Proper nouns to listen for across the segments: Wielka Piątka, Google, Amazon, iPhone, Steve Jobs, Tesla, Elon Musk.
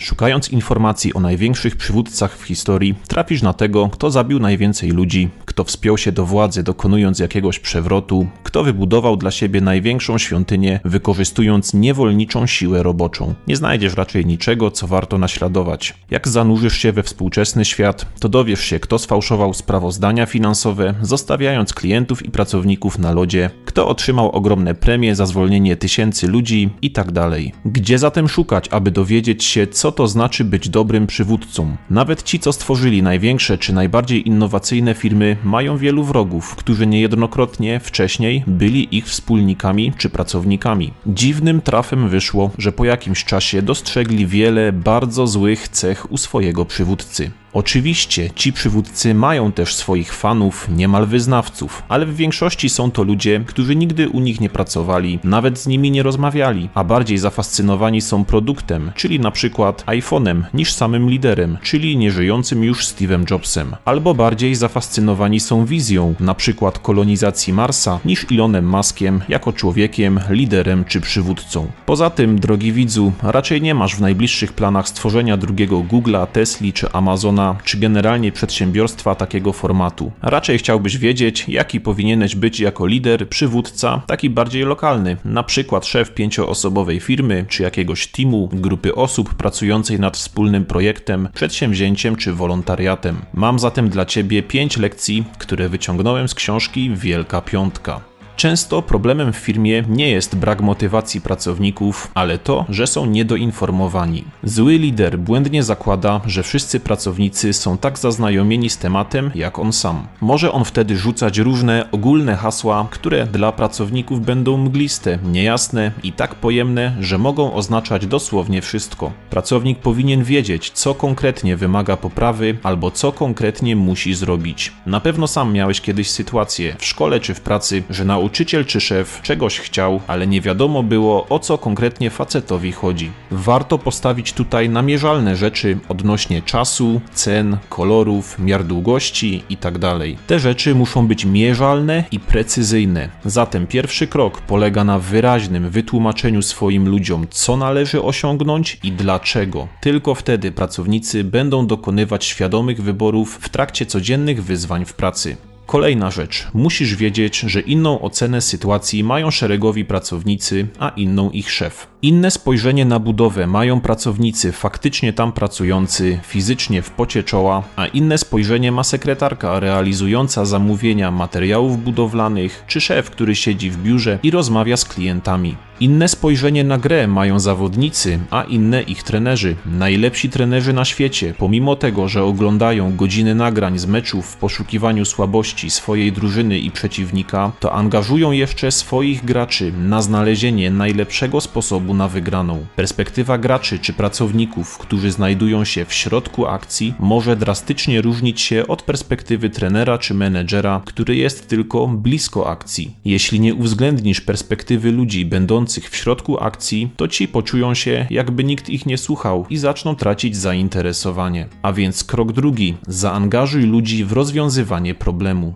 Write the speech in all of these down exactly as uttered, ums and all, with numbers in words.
Szukając informacji o największych przywódcach w historii, trafisz na tego, kto zabił najwięcej ludzi, kto wspiął się do władzy dokonując jakiegoś przewrotu, kto wybudował dla siebie największą świątynię wykorzystując niewolniczą siłę roboczą. Nie znajdziesz raczej niczego, co warto naśladować. Jak zanurzysz się we współczesny świat, to dowiesz się, kto sfałszował sprawozdania finansowe, zostawiając klientów i pracowników na lodzie, kto otrzymał ogromne premie za zwolnienie tysięcy ludzi itd. Gdzie zatem szukać, aby dowiedzieć się, co to znaczy być dobrym przywódcą? Nawet ci, co stworzyli największe czy najbardziej innowacyjne firmy, mają wielu wrogów, którzy niejednokrotnie wcześniej byli ich wspólnikami czy pracownikami. Dziwnym trafem wyszło, że po jakimś czasie dostrzegli wiele bardzo złych cech u swojego przywódcy. Oczywiście ci przywódcy mają też swoich fanów, niemal wyznawców, ale w większości są to ludzie, którzy nigdy u nich nie pracowali, nawet z nimi nie rozmawiali, a bardziej zafascynowani są produktem, czyli na przykład iPhone'em, niż samym liderem, czyli nieżyjącym już Steve'em Jobsem. Albo bardziej zafascynowani są wizją, na przykład kolonizacji Marsa, niż Elonem Muskiem jako człowiekiem, liderem czy przywódcą. Poza tym, drogi widzu, raczej nie masz w najbliższych planach stworzenia drugiego Google'a, Tesli czy Amazona, czy generalnie przedsiębiorstwa takiego formatu. Raczej chciałbyś wiedzieć, jaki powinieneś być jako lider, przywódca, taki bardziej lokalny, na przykład szef pięcioosobowej firmy, czy jakiegoś teamu, grupy osób pracującej nad wspólnym projektem, przedsięwzięciem czy wolontariatem. Mam zatem dla Ciebie pięć lekcji, które wyciągnąłem z książki Wielka Piątka. Często problemem w firmie nie jest brak motywacji pracowników, ale to, że są niedoinformowani. Zły lider błędnie zakłada, że wszyscy pracownicy są tak zaznajomieni z tematem, jak on sam. Może on wtedy rzucać różne ogólne hasła, które dla pracowników będą mgliste, niejasne i tak pojemne, że mogą oznaczać dosłownie wszystko. Pracownik powinien wiedzieć, co konkretnie wymaga poprawy albo co konkretnie musi zrobić. Na pewno sam miałeś kiedyś sytuację w szkole czy w pracy, że nauczyciel Nauczyciel czy szef czegoś chciał, ale nie wiadomo było, o co konkretnie facetowi chodzi. Warto postawić tutaj na mierzalne rzeczy odnośnie czasu, cen, kolorów, miar długości itd. Te rzeczy muszą być mierzalne i precyzyjne. Zatem pierwszy krok polega na wyraźnym wytłumaczeniu swoim ludziom, co należy osiągnąć i dlaczego. Tylko wtedy pracownicy będą dokonywać świadomych wyborów w trakcie codziennych wyzwań w pracy. Kolejna rzecz. Musisz wiedzieć, że inną ocenę sytuacji mają szeregowi pracownicy, a inną ich szef. Inne spojrzenie na budowę mają pracownicy faktycznie tam pracujący, fizycznie w pocie czoła, a inne spojrzenie ma sekretarka realizująca zamówienia materiałów budowlanych, czy szef, który siedzi w biurze i rozmawia z klientami. Inne spojrzenie na grę mają zawodnicy, a inne ich trenerzy. Najlepsi trenerzy na świecie, pomimo tego, że oglądają godziny nagrań z meczów w poszukiwaniu słabości swojej drużyny i przeciwnika, to angażują jeszcze swoich graczy na znalezienie najlepszego sposobu na wygraną. Perspektywa graczy czy pracowników, którzy znajdują się w środku akcji, może drastycznie różnić się od perspektywy trenera czy menedżera, który jest tylko blisko akcji. Jeśli nie uwzględnisz perspektywy ludzi będących w środku akcji, to ci poczują się, jakby nikt ich nie słuchał i zaczną tracić zainteresowanie. A więc krok drugi. Zaangażuj ludzi w rozwiązywanie problemu.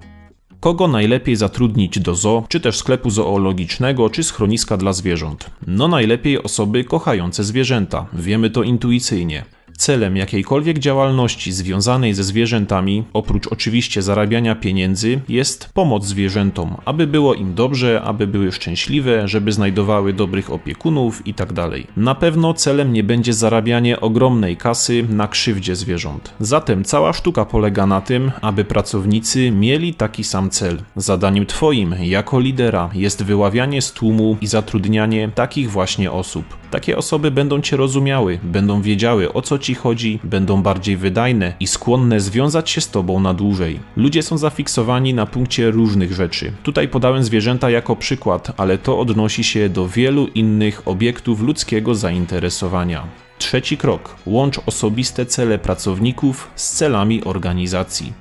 Kogo najlepiej zatrudnić do zoo, czy też sklepu zoologicznego, czy schroniska dla zwierząt? No najlepiej osoby kochające zwierzęta. Wiemy to intuicyjnie. Celem jakiejkolwiek działalności związanej ze zwierzętami, oprócz oczywiście zarabiania pieniędzy, jest pomoc zwierzętom, aby było im dobrze, aby były szczęśliwe, żeby znajdowały dobrych opiekunów itd. Na pewno celem nie będzie zarabianie ogromnej kasy na krzywdzie zwierząt. Zatem cała sztuka polega na tym, aby pracownicy mieli taki sam cel. Zadaniem twoim, jako lidera, jest wyławianie z tłumu i zatrudnianie takich właśnie osób. Takie osoby będą cię rozumiały, będą wiedziały, o co ci chodzi, będą bardziej wydajne i skłonne związać się z tobą na dłużej. Ludzie są zafiksowani na punkcie różnych rzeczy. Tutaj podałem zwierzęta jako przykład, ale to odnosi się do wielu innych obiektów ludzkiego zainteresowania. Trzeci krok. Łącz osobiste cele pracowników z celami organizacji.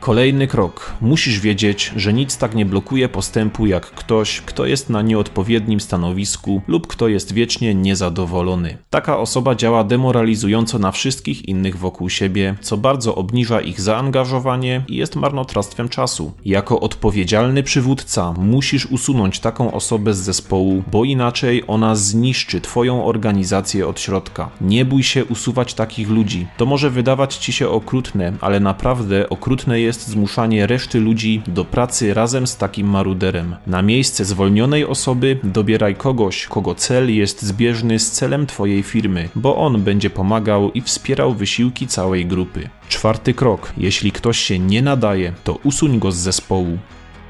Kolejny krok. Musisz wiedzieć, że nic tak nie blokuje postępu jak ktoś, kto jest na nieodpowiednim stanowisku lub kto jest wiecznie niezadowolony. Taka osoba działa demoralizująco na wszystkich innych wokół siebie, co bardzo obniża ich zaangażowanie i jest marnotrawstwem czasu. Jako odpowiedzialny przywódca musisz usunąć taką osobę z zespołu, bo inaczej ona zniszczy twoją organizację od środka. Nie bój się usuwać takich ludzi. To może wydawać ci się okrutne, ale naprawdę okrutne jest zmuszanie reszty ludzi do pracy razem z takim maruderem. Na miejsce zwolnionej osoby dobieraj kogoś, kogo cel jest zbieżny z celem twojej firmy, bo on będzie pomagał i wspierał wysiłki całej grupy. Czwarty krok. Jeśli ktoś się nie nadaje, to usuń go z zespołu.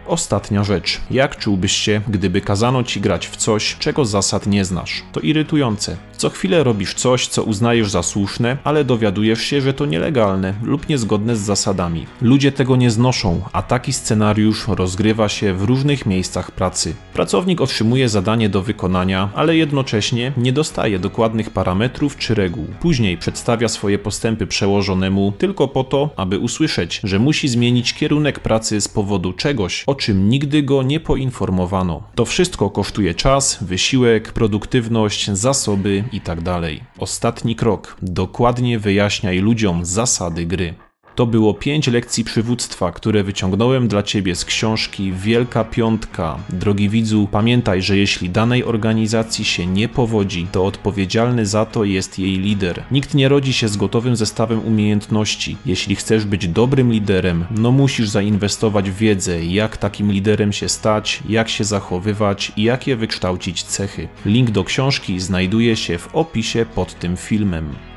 Ostatnia rzecz. Jak czułbyś się, gdyby kazano ci grać w coś, czego zasad nie znasz? To irytujące. Co chwilę robisz coś, co uznajesz za słuszne, ale dowiadujesz się, że to nielegalne lub niezgodne z zasadami. Ludzie tego nie znoszą, a taki scenariusz rozgrywa się w różnych miejscach pracy. Pracownik otrzymuje zadanie do wykonania, ale jednocześnie nie dostaje dokładnych parametrów czy reguł. Później przedstawia swoje postępy przełożonemu tylko po to, aby usłyszeć, że musi zmienić kierunek pracy z powodu czegoś, o czym nigdy go nie poinformowano. To wszystko kosztuje czas, wysiłek, produktywność, zasoby itd. Ostatni krok. Dokładnie wyjaśniaj ludziom zasady gry. To było pięć lekcji przywództwa, które wyciągnąłem dla ciebie z książki Wielka Piątka. Drogi widzu, pamiętaj, że jeśli danej organizacji się nie powodzi, to odpowiedzialny za to jest jej lider. Nikt nie rodzi się z gotowym zestawem umiejętności. Jeśli chcesz być dobrym liderem, no musisz zainwestować w wiedzę, jak takim liderem się stać, jak się zachowywać i jakie wykształcić cechy. Link do książki znajduje się w opisie pod tym filmem.